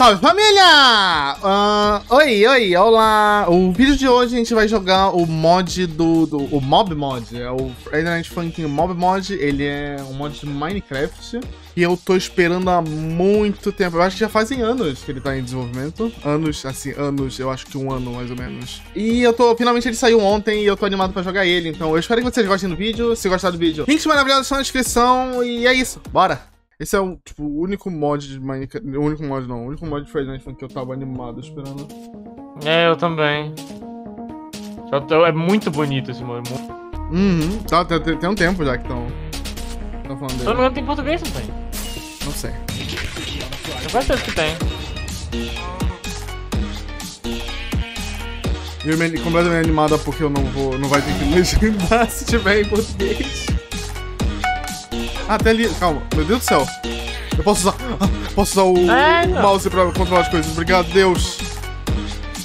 Salve, família! Oi, olá! O vídeo de hoje a gente vai jogar o mod o Mob Mod. É o Ender Knight Funkin' Mob Mod. Ele é um mod de Minecraft. E eu tô esperando há muito tempo. Eu acho que já fazem anos que ele tá em desenvolvimento. Anos, eu acho que um ano mais ou menos. E eu tô... Finalmente ele saiu ontem e eu tô animado pra jogar ele. Então eu espero que vocês gostem do vídeo. Se gostar do vídeo, links maravilhosos estão na descrição. E é isso, bora! Esse é o, tipo, o único mod de Minecraft... O único mod não, o único mod de Fortnite que eu tava animado esperando. É, eu também. É muito bonito esse mod. Uhum, tá, tem um tempo já que tão falando dele. Todo mundo tem português, não tem? Não sei. Eu quase sei que tem. Eu me completamente animada porque eu não vai ter que legendar se tiver em português. Até ali, calma, meu Deus do céu. Eu posso usar o mouse pra controlar as coisas, obrigado, Deus.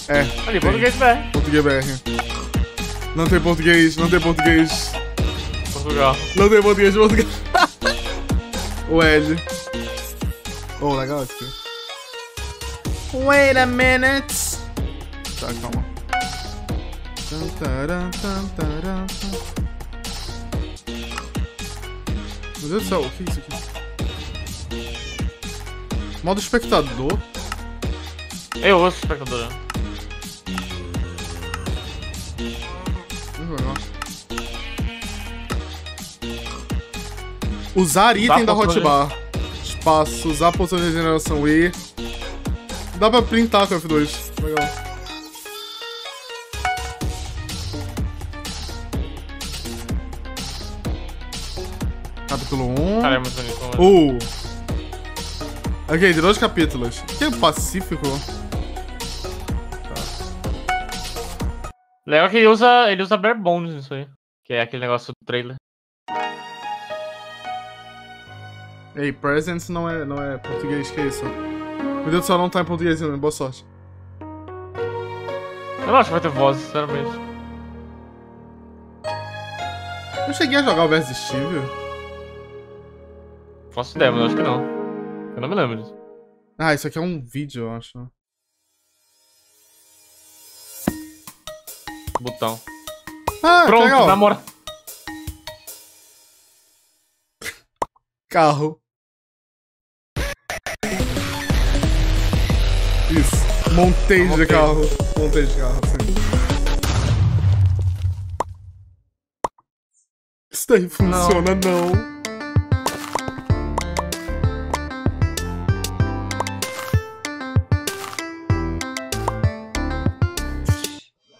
É, ali, português BR. Português BR. Não tem português. Portugal. Não tem português de Portugal. O L. Oh, legal aqui. Wait a minute. Tá, calma. Meu Deus do céu, o que é isso aqui? Modo espectador? Eu ouço espectador, né? Usar item da hotbar. Espaço, usar a posição de regeneração E. Dá pra printar com F2. Legal. Capítulo 1. Cara, é muito bonito. Ok, de 2 capítulos. O que é o Pacífico? Tá. Legal que ele usa Barebones nisso aí. Que é aquele negócio do trailer. Ei, presents não é português, que é isso? Meu Deus do céu, não tá em português ainda, boa sorte. Eu não acho que vai ter voz, sinceramente. Eu cheguei a jogar o versus Steve. Faço ideia, mas eu acho que não. Eu não me lembro disso. Ah, isso aqui é um vídeo, eu acho. Botão. Ah, pronto, namora. Carro. Isso. Montei de carro. Montei de carro, sim. Isso daí funciona, não.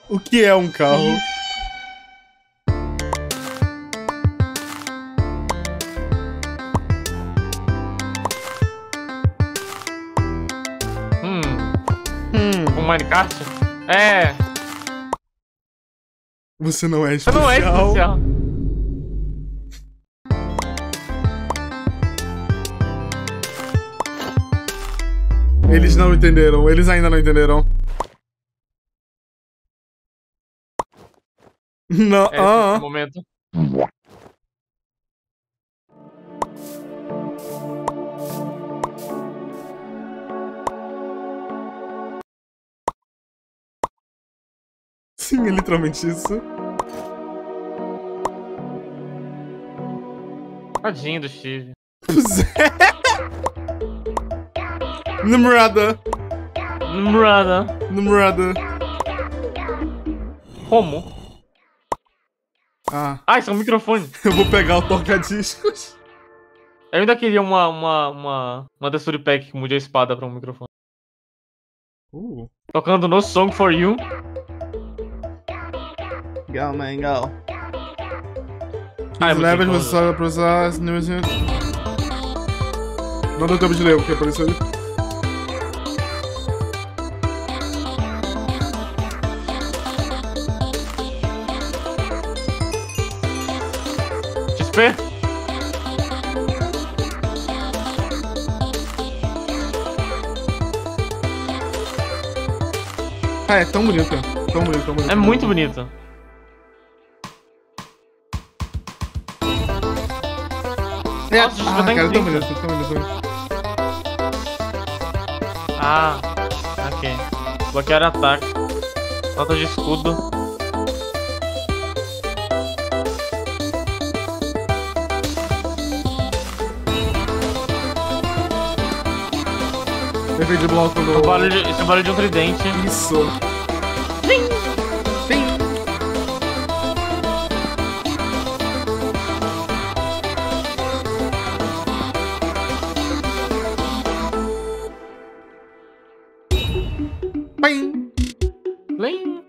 O que é um carro? Minecraft? É. Você não é especial. Você não é especial. Eles não entenderam. Eles ainda não entenderam. Não. É, esse momento. Sim, é literalmente isso. Tadinho do Steve. Namorada. Como? Ah, isso é um microfone. Eu vou pegar o toca-discos. Eu ainda queria uma texture pack que mude a espada pra um microfone. Tocando No Song For You. Go, man, go. Levels você só vai processar as níveis. Não deu tempo de ler o que apareceu ali. XP? Ah, é tão bonito. Tão bonito. É muito bonito. Nossa, cara, tão bonito. Ah, ok. Bloquear ataque. Falta de escudo. Defeito de bloco do... Esse barulho de um tridente. Isso. Vim. Vim. Bem. Bem.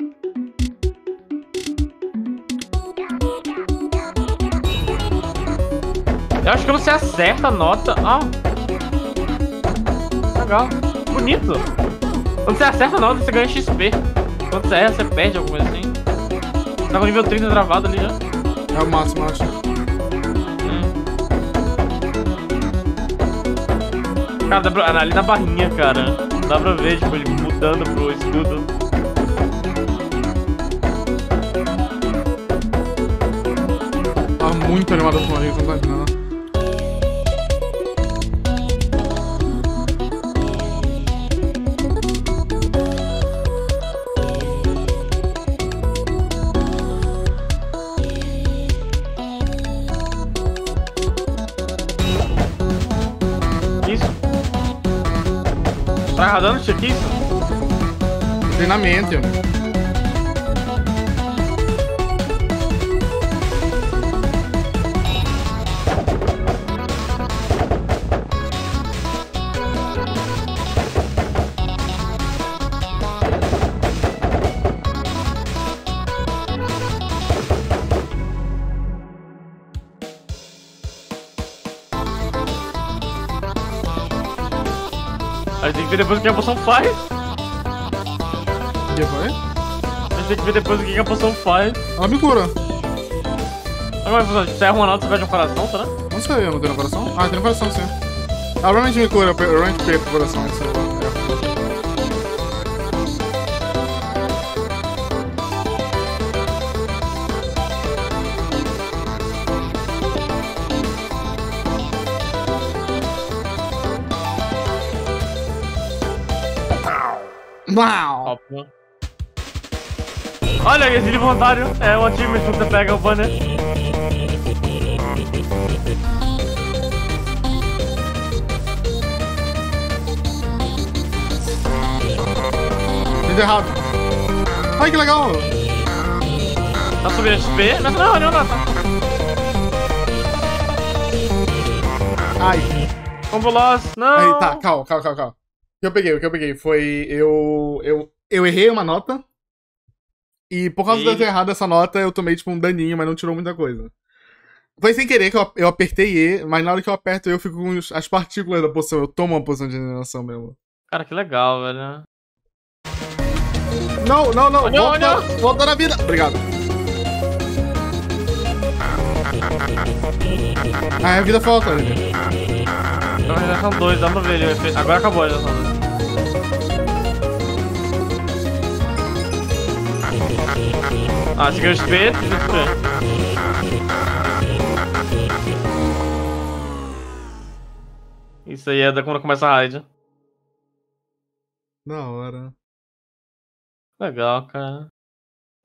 Eu acho que você acerta a nota. Ah. Legal. Bonito. Quando você acerta a nota, você ganha XP. Quando você erra, você perde alguma coisa assim. Tava nível 30 travado ali já. É o máximo, eu acho. Cara, ali na barrinha, cara. Dá pra ver, tipo, ele mudando pro escudo. Tá muito animado com a gente, não tá imaginando. Tá dando check isso? Treinamento. A gente tem que ver depois o que a poção faz. Depois? A gente tem que ver depois o que a poção faz. Ela me cura. Agora, você erra uma nota, você perde um coração, será? Não sei, eu não tenho um coração. Ah, tem um coração, sim. Ela realmente me cura, eu realmente perco o coração. Uau! Olha esse inventário, é um achievement que você pega o banner. Fiz errado. Ai que legal! Tá subindo XP? Não. Ai! Combo loss, não! Aí, tá, calma. O que eu peguei foi... Eu errei uma nota. E por causa de ter errado essa nota, eu tomei tipo um daninho, mas não tirou muita coisa. Foi sem querer que eu apertei E, mas na hora que eu aperto E, eu fico com as partículas da poção. Eu tomo uma poção de regeneração mesmo. Cara, que legal, velho. Não. Volta na vida. Obrigado. Ah, a vida falta, né? Então já são dois, dá pra ver ele. Agora acabou, já são dois. Ah, chegou o XP. Isso aí é da quando começa a raid. Da hora. Legal, cara.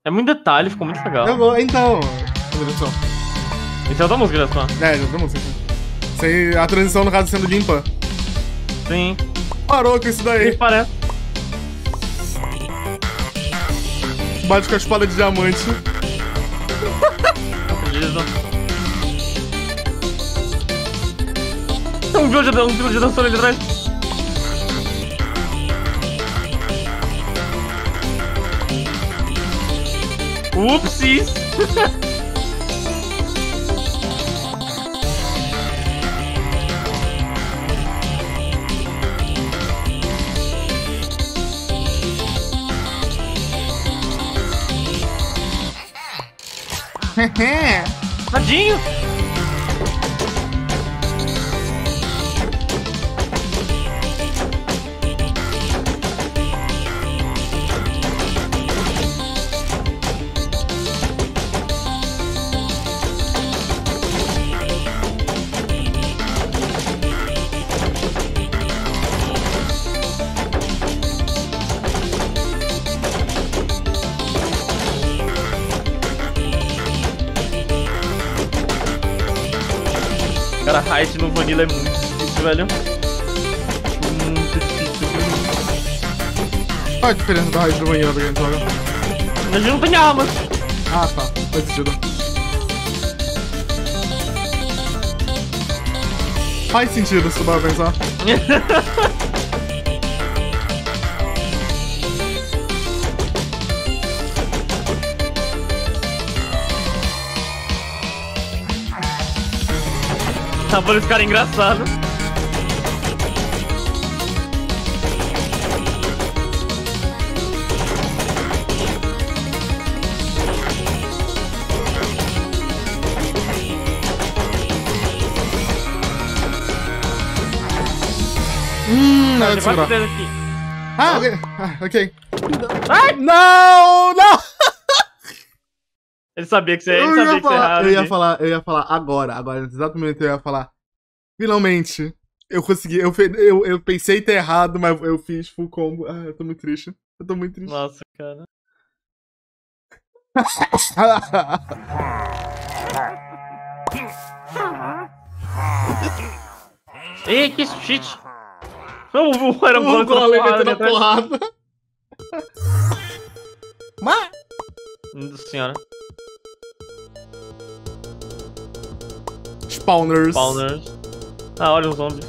É muito detalhe, ficou muito legal. Então. Então dá música, só. É, já dá música. Sem a transição, no caso, sendo limpa. Sim. Parou com isso daí. Sim, parece. Bate com a espada de diamante. Tem um vídeo de dançando ali atrás. Upsis. Tadinho! Cara, raid no Vanilla é muito difícil, velho. Muito difícil, velho. Qual a diferença da raid no Vanilla pra quem joga? A gente não tem arma. Ah, tá. Faz sentido. Faz sentido se tu vai pensar. Tá por esse cara engraçado. Não, ele vai fazer aqui. Ah, ok. Ah, okay. Ai! Não, não! Ele sabia que você ia errar. Eu ia falar agora, exatamente, eu ia falar. Finalmente, eu consegui. Eu pensei em ter errado, mas eu fiz full combo. Ah, eu tô muito triste. Nossa, cara. Ei, que shit! Não, o golem metendo a porrada. Mas... Nossa senhora. Spawners. Ah, olha os zombies.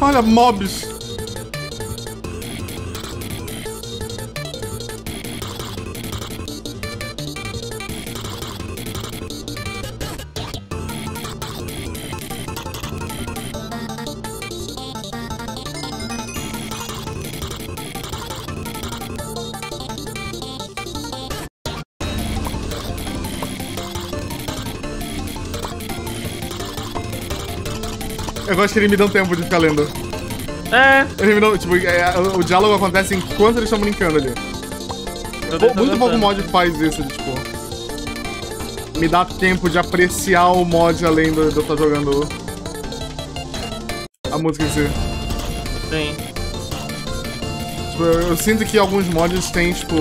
Olha, mobs. Eu gosto que ele me dá um tempo de ficar lendo. É. Ele me dá, tipo, o diálogo acontece enquanto eles estão brincando ali. Muito pouco mod faz isso, tipo. Me dá tempo de apreciar o mod além de eu estar jogando a música em si. Sim. Tipo, eu sinto que alguns mods têm, tipo.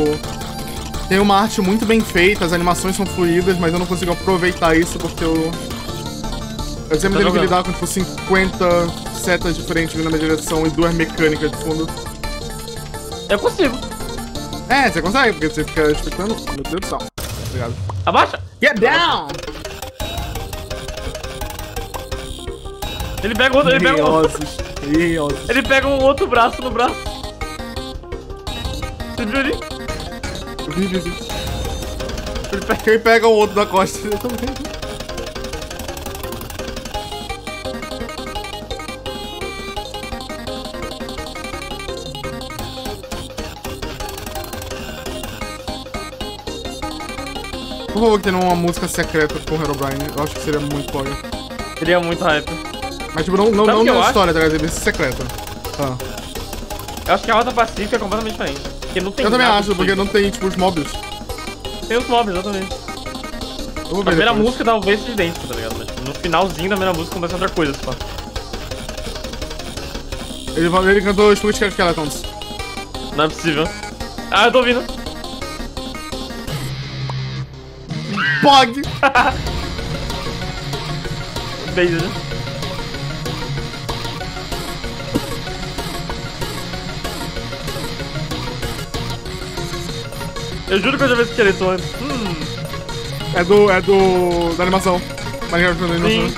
Tem uma arte muito bem feita, as animações são fluídas, mas eu não consigo aproveitar isso porque eu. Eu sempre tenho que lidar com tipo 50 setas diferentes vindo na minha direção e duas mecânicas de fundo. Eu consigo. É, você consegue, porque você fica explicando. Meu Deus do céu. Obrigado. Abaixa! Get down! Ele pega outro, ele pega um outro braço no braço. Você viu ali? Eu vi, Ele pega o outro da costa. Eu também vi. Por favor, que tenha uma música secreta com o Herobrine. Eu acho que seria muito foda. Seria muito hype. Mas, tipo, não na história, tá ligado? Deve ser secreta. Ah. Eu acho que a rota pacífica é completamente diferente. Porque não tem. Eu também acho, porque não tem, tipo, os mobs. Tem os mobs, exatamente. A primeira música talvez seja idêntica, tá ligado? Mas, tipo, no finalzinho da primeira música acontece outra coisa, só. Ele cantou Spooky Skeletons. Não é possível. Ah, eu tô ouvindo. Pog! Beijo. Eu juro que eu já vi esse esqueleto antes. É do... da animação. Minecraft da animação. Sim.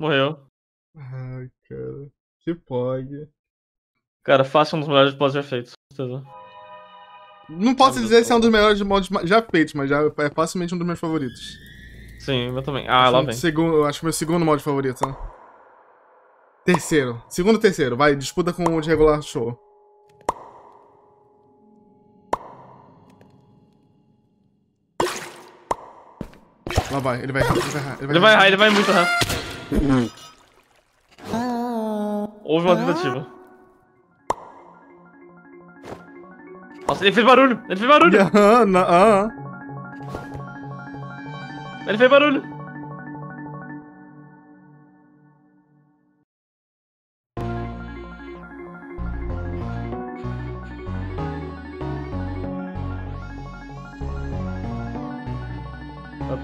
Morreu. Ai, cara. Que pog. Cara, fácil um dos melhores mods já feitos, com certeza. Não posso dizer se é um dos melhores mods já feitos, mas já é facilmente um dos meus favoritos. Sim, eu também. Ah, lá vem. Eu acho que é o meu segundo mod favorito, né? Terceiro. Segundo, terceiro. Vai, disputa com o de regular show. Lá vai, ele vai errar, ele vai muito errar. Houve uma tentativa. Nossa, ele fez barulho! Ele fez barulho!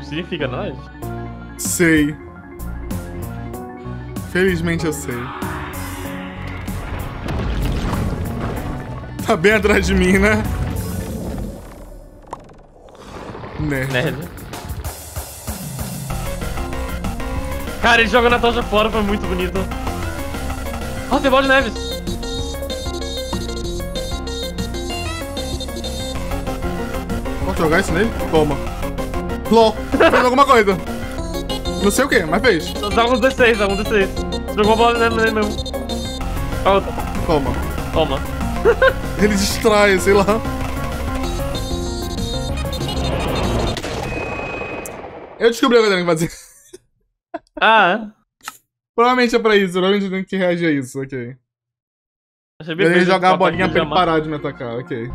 significa nós? Sei. Felizmente eu sei. Tá bem atrás de mim, né? Nerd. Cara, ele jogando a tocha fora, foi muito bonito. Ó, tem bola de neve. Posso jogar isso nele? Toma. LOL, fez alguma coisa. Não sei o que, mas fez. Dá alguns D6, dá alguns D6. Jogou a bola de neve nele mesmo. A outra. Toma. Toma. Ele distrai, sei lá. Eu descobri o que eu tenho que fazer. Ah, é? Provavelmente é pra isso, provavelmente eu tenho que reagir a isso, ok. Eu ia jogar a bolinha pra ele parar de me atacar, ok.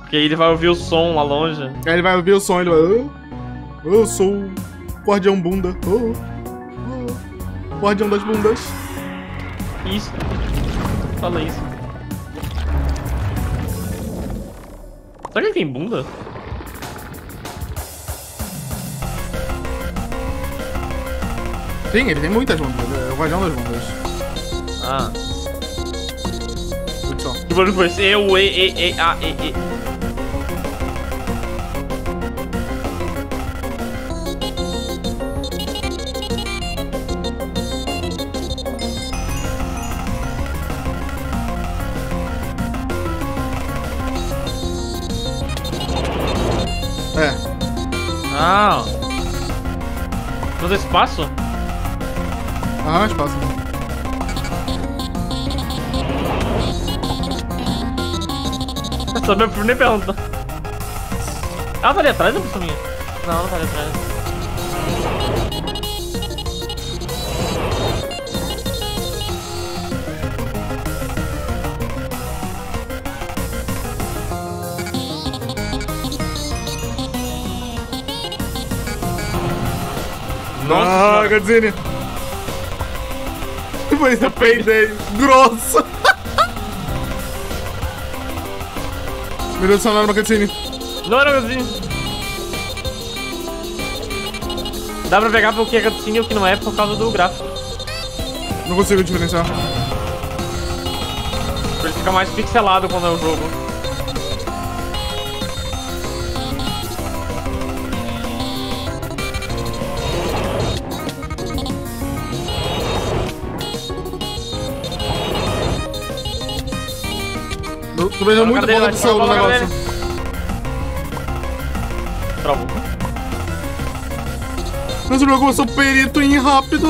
Porque aí ele vai ouvir o som lá longe. Aí ele vai ouvir o som, ele vai... Oh, eu sou o guardião bunda. Oh, oh, guardião das bundas. Isso. Fala isso. Será que ele tem bunda? Sim, ele tem muitas bundas, é o guardião das bundas. Ah. Muito só. Que barulho foi esse? E. É. Ah. Todo espaço? Ah, espaço. Só meu nem pergunta. Ah, tá ali atrás ou por minha? Não, não tá ali atrás. Nossa, ah, Godzilla! Mas eu peidei grosso. Meu Deus do céu, não era uma cutscene. Não era uma cutscene. Dá pra pegar o que é cutscene e o que não é por causa do gráfico. Não consigo diferenciar. Ele fica mais pixelado quando é o jogo. Tu veja muito bola do seu negócio. Travou. Não se preocupa, eu sou perito em rápido.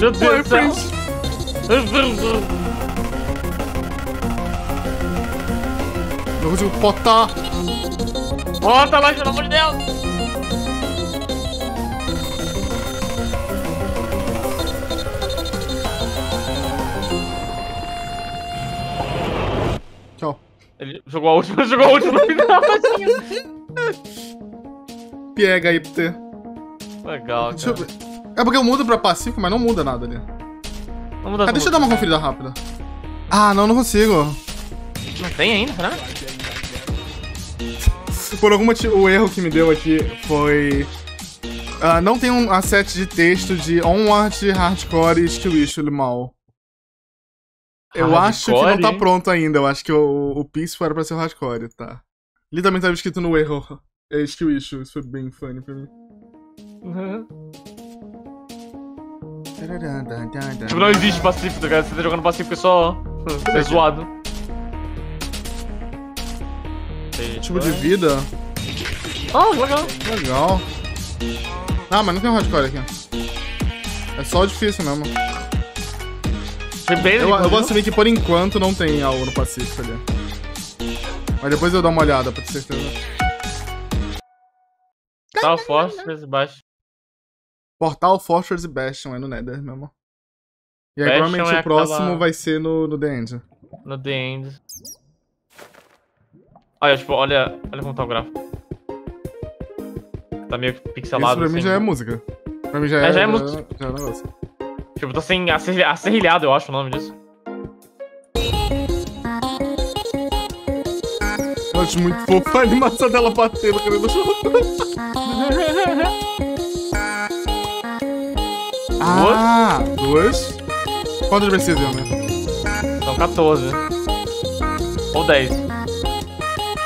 Meu Deus do céu. Não consigo botar. Bota lá, pelo amor de Deus. Ele jogou a última no final. Pega aí, PT. Legal, cara. É porque eu mudo pra pacífico, mas não muda nada ali. Não muda. Ah, deixa eu dar uma conferida rápida. Ah, não consigo. Não tem ainda, será? Por algum motivo, o erro que me deu aqui foi... não tem um asset de texto de onward, hardcore e skill mal. Eu hardcore, acho que não tá pronto ainda, eu acho que o Peaceful era pra ser o hardcore, tá? Literalmente tava escrito no erro. É skill issue, isso foi bem funny pra mim. Tipo, não existe pacífico, cara, você tá jogando pacífico é só... é zoado. Tipo de vida? Ah, legal. Legal. Ah, mas não tem um hardcore aqui. É só o difícil mesmo. Eu vou assumir que por enquanto não tem algo no Pacífico ali. Mas depois eu dou uma olhada pra ter certeza. Portal Fortress e Bastion. Portal Fortress e Bastion é no Nether mesmo. E aí provavelmente o próximo vai ser no The End. No The End. Olha, tipo, olha como tá o gráfico. Tá meio pixelado. Isso pra mim já é música. Pra mim já é música. Já é negócio. Tipo, tá sem acerrilhado, eu acho o nome disso. acho muito fofa a animação dela batendo, querendo chorar. Ah, duas. Quantas precisa, né? São 14. Ou 10.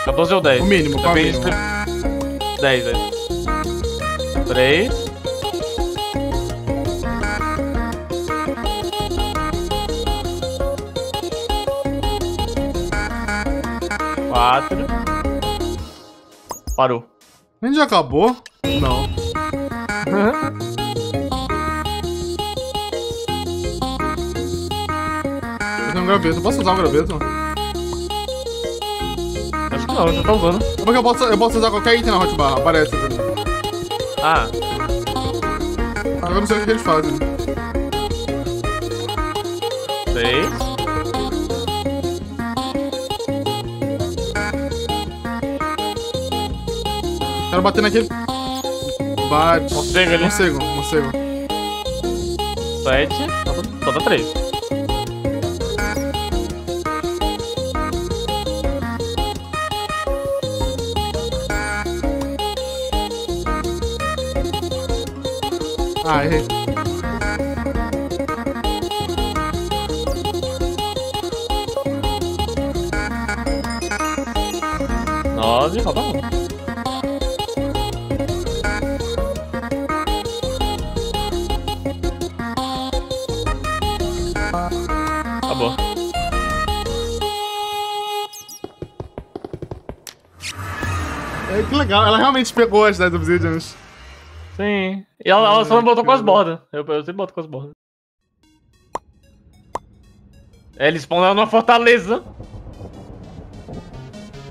14 ou 10. O mínimo, qual o mínimo? 10, 10. 3. 4. Parou. A gente já acabou? Não. Eu tenho um graveto. Posso usar um graveto? Acho que não, já tá usando. Porque eu posso usar qualquer item na hotbar, aparece. Ah. Agora eu não sei o que eles fazem. 6. Quero bater naquele. Bate. Morcego ali. Morcego. 7. Falta 3. Ah, errei. Falta um. Que legal, ela realmente pegou as 10 obsidians. Sim. E ela só não botou com as bordas. Eu sempre boto com as bordas. É, eles spawnaram numa fortaleza.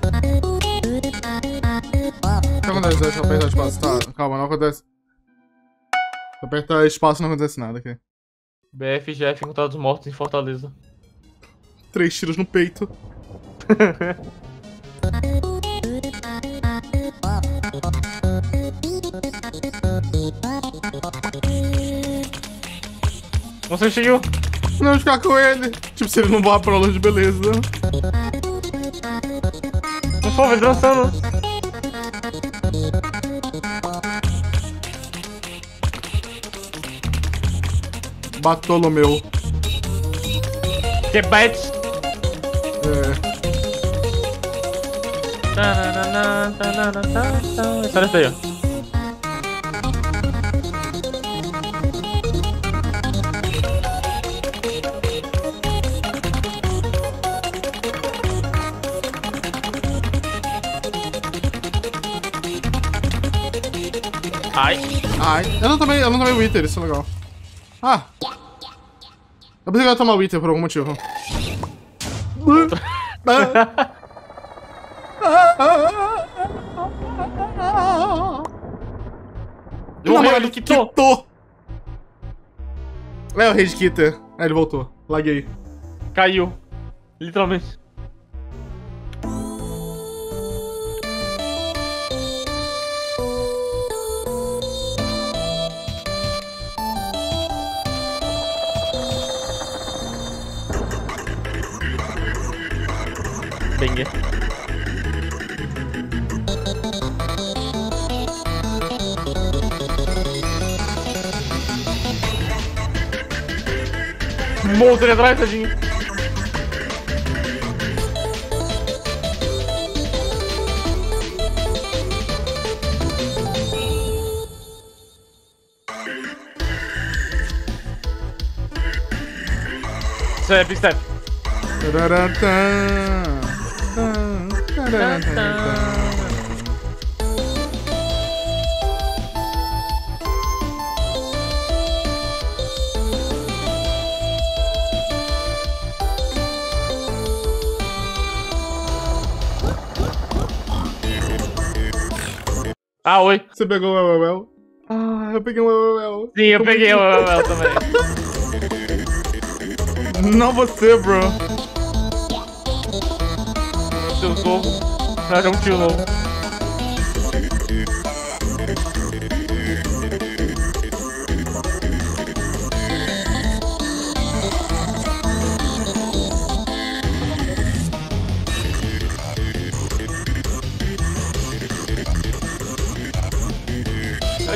O que acontece se eu apertar espaço? Tá, calma, não acontece. Se eu apertar espaço não acontece nada aqui. BFGF encontrados mortos em fortaleza. 3 tiros no peito. Você chegou? Não, ficar com ele. Tipo, se ele não voar pra longe, beleza. Por favor, dançando. Bartolomeu. Que bate. É. Essa daí, ó. Ai. Ai. Eu não tomei Wither, isso é legal. Ah. Eu pensei que eu ia tomar Wither por algum motivo. Não, mano, ele quitou. É o Rage Quitter. Ah, ele voltou. Laguei. Caiu. Literalmente. Peguei. Monstro ali atrás, tadinho. Step, step. Tararantã. Ah, oi. Você pegou o LOL? Ah, eu peguei o LOL. Sim, eu peguei o LOL também. Não você, bro. Seu soco. Ah, já é um tio novo.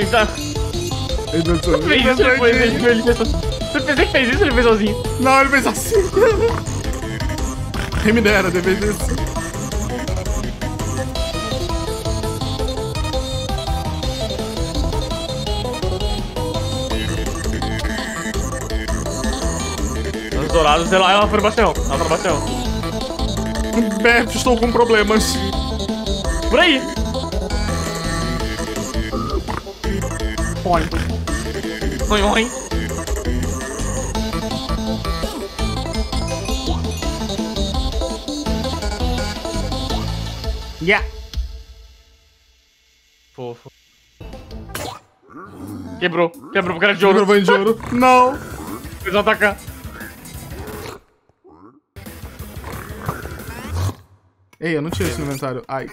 ele tá... Ele dançou. Você fez que fez isso ou ele fez sozinho? Não, ele fez assim. Quem me dera, ele fez isso. Os dourados, sei lá, ela foi no bastião. Ela foi no bastião. Beth, estou com problemas. Por aí. Oi, oi. Yeah. Fofo. Quebrou. Quebrou pro cara de ouro. Quebrou de ouro. Não. Eles vão atacar. Ei, eu não tinha esse inventário. Ai.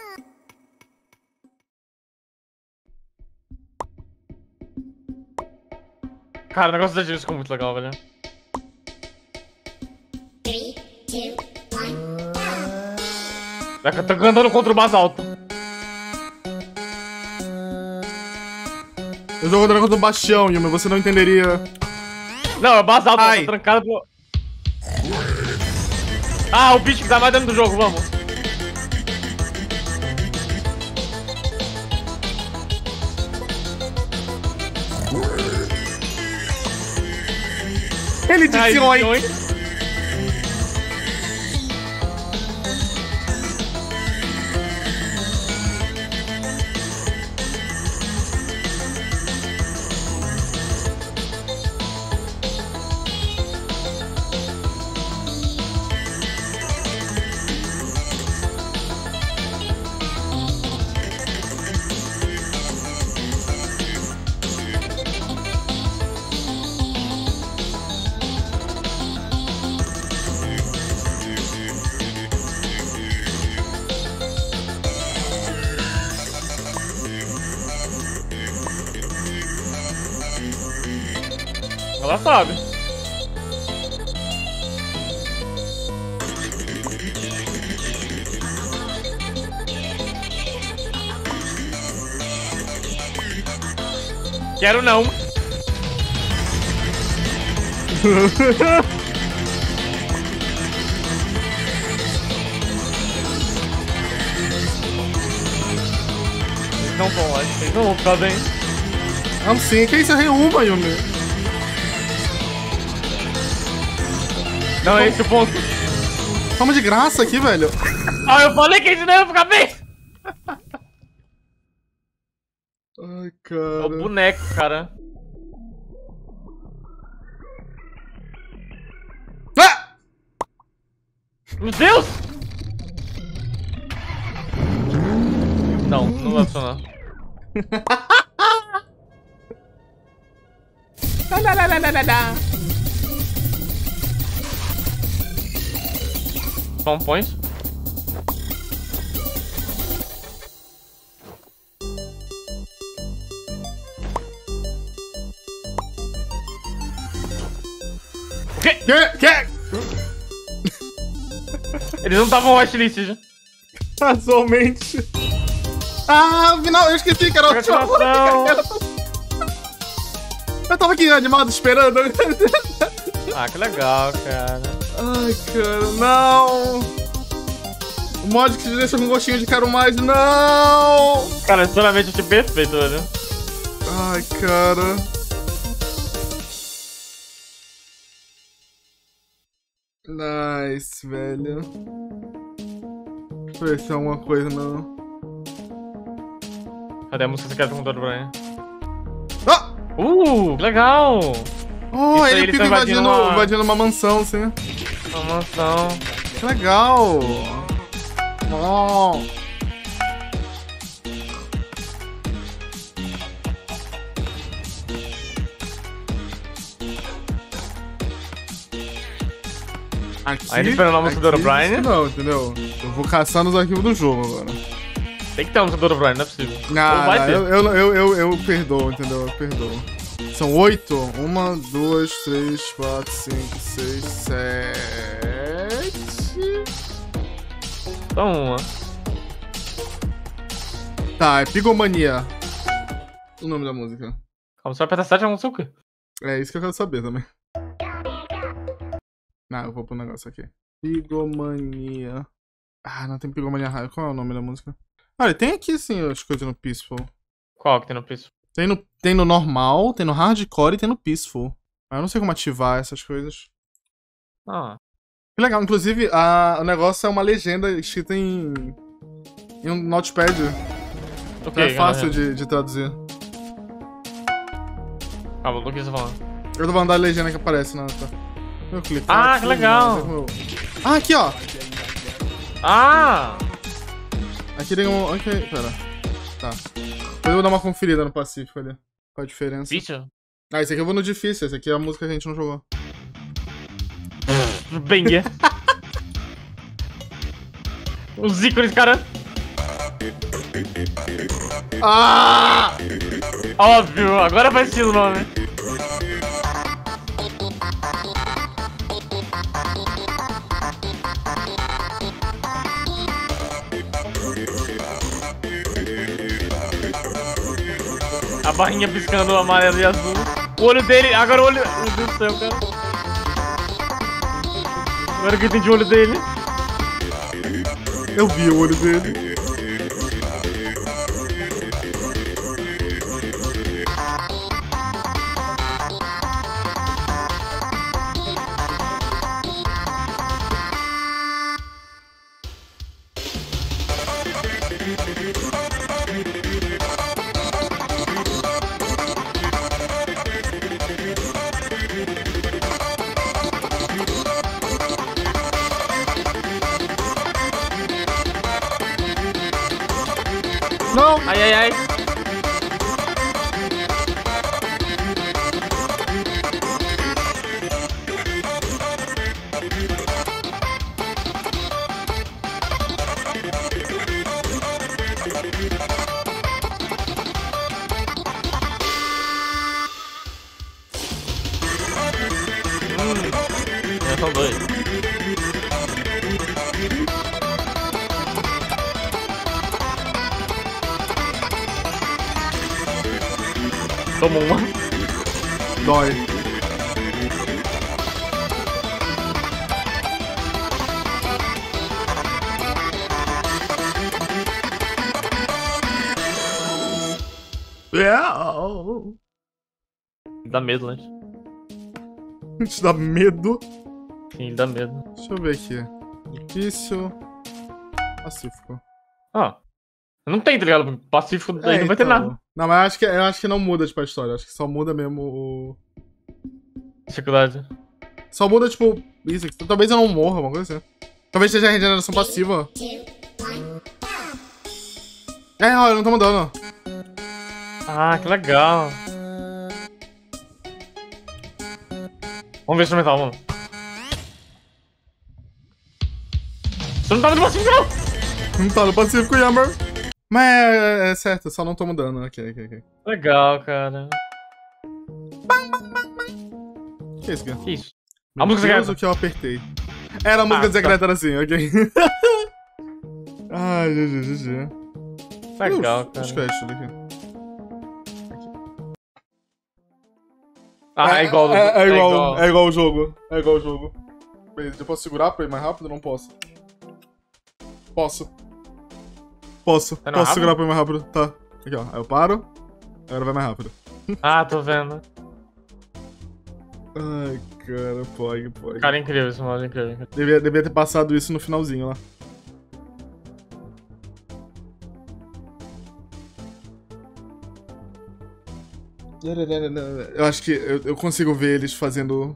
Cara, o negócio da gente ficou muito legal, velho. 3, 2, 1, tá andando contra o basalto. Eu tô andando contra o bastião, Yumi, você não entenderia. Não, é o basalto, tá trancado pelo... Ah, o bicho que tá mais dentro do jogo, vamos. Ele disse oi. Oi. Ela sabe. Quero não. Eles não vão, acho que eles não vão ficar bem. Não, sim, que isso é reúma, Yumi. Não, é esse o ponto. Toma de graça aqui, velho. Ah, eu falei que a gente não ia ficar bem. Ai, cara. É o boneco, cara. Ah! Meu Deus! Não, não vai funcionar. Spawn points. Que? Eles não estavam watchlist já. Casualmente. Ah, final, eu esqueci que era o Eu tava aqui animado esperando. Ah, que legal, cara. Ai, cara, não! O mod que te deixa com gostinho de quero mais, não! Cara, sinceramente eu te perfeito, velho. Ai, cara. Nice, velho. Deixa eu ver se é alguma coisa, não. Cadê a música que você quer perguntar pra ele? Ah! Legal! Oh, ele fica invadindo uma mansão, assim. Uma mansão. Que legal. Oh. Aqui, aí ele esperando a música do Herobrine. Não, entendeu? Eu vou caçar nos arquivos do jogo agora. Tem que ter a música do Herobrine, não é possível. Ah, eu perdoo, entendeu? Eu perdoo. São 8. 1, 2, 3, 4, 5, 6, 7. Só uma. Tá, é Pigomania. o nome da música. Calma, só apertar 7 não sei o quê. É isso que eu quero saber também. Ah, eu vou pro negócio aqui. Pigomania. Ah, não tem Pigomania raio. Qual é o nome da música? Olha, tem aqui sim as coisas no Peaceful. Qual que tem no Peaceful? Tem no normal, tem no hardcore e tem no Peaceful. Ah, eu não sei como ativar essas coisas. Ah. Que legal. Inclusive, o negócio é uma legenda escrita em um notepad. Okay, é fácil de traduzir. Ah, o que você tá falando? Eu tô falando da legenda que aparece na... Meu clipe. Ah, que legal! Ah, aqui, ó! Ah! Aqui tem um... Ok, pera. Tá. Depois eu vou dar uma conferida no Pacífico ali. Qual a diferença? Difícil? Ah, esse aqui eu vou no difícil. Esse aqui é a música que a gente não jogou. Bem, é. Os ícones, cara. Ah! Óbvio, agora vai ser o nome. A barrinha piscando amarelo e azul. O olho dele, agora o olho... Meu Deus do céu, cara. Agora que eu entendi o olho dele. Eu vi o olho dele. Não! Ai, ai, ai! Já são dois. Toma uma. Dói. Dá medo, né? Te dá medo? Sim, dá medo. Deixa eu ver aqui. Difícil. Pacífico. Ah. Não tem, tá ligado? Pacífico aí não então. Vai ter nada. Não, mas eu acho que não muda, tipo, a história. Acho que só muda mesmo o... dificuldade. Só muda, tipo, isso aqui. Talvez eu não morra, alguma coisa assim. Talvez seja a regeneração passiva. É, ó, eu não tô mudando. Ah, que legal. Vamos ver o instrumental, mano. Você não tava no Pacífico, não! Não tá no Pacífico, Yammer. Mas é certo, só não tô mudando. Ok. Legal, cara. O que é isso, cara? Que isso? A música secreta. O que eu apertei. Era a música secreta, era assim, ok. Ai, GG. Legal, cara. Acho que é isso daqui. Ah, é igual o jogo. É igual o jogo. Beleza, eu posso segurar pra ir mais rápido? Não posso. Posso segurar pra ir mais rápido, tá. Aqui, ó. Aí eu paro. Agora vai mais rápido. Ah, tô vendo. Ai, cara, pode. Cara, é incrível esse modo, incrível. Devia ter passado isso no finalzinho lá. Eu acho que eu consigo ver eles fazendo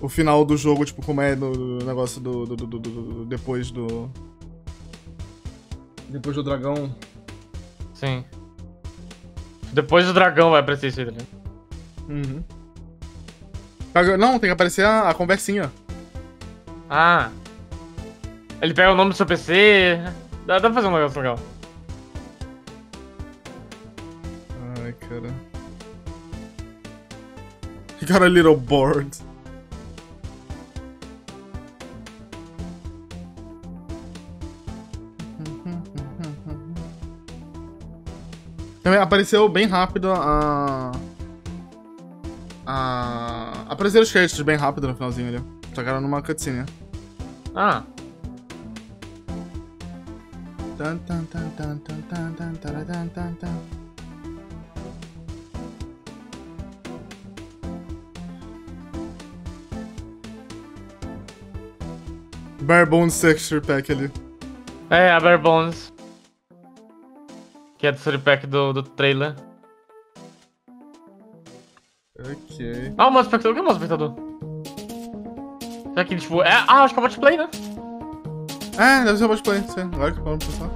o final do jogo, tipo, como é no negócio do depois do... Depois do dragão. Sim. Depois do dragão vai aparecer isso aí, né? Uhum. Não, tem que aparecer a conversinha. Ah. Ele pega o nome do seu PC. Dá pra fazer um negócio legal. Ai, cara. You got a little bored. apareceu bem rápido a... Apareceram os créditos bem rápido no finalzinho ali. Tocaram numa cutscene. Ah. Barebones Texture Pack ali. É, a Barebones. Que é a texture pack do trailer. Ok. Ah, o mouse espectador. O que é o mouse espectador? Será que tipo... É... Ah, acho que é o multiplayer, né? É, deve ser o multiplayer, sim. Agora que vamos passar.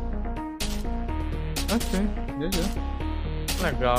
Ok, GG. Legal.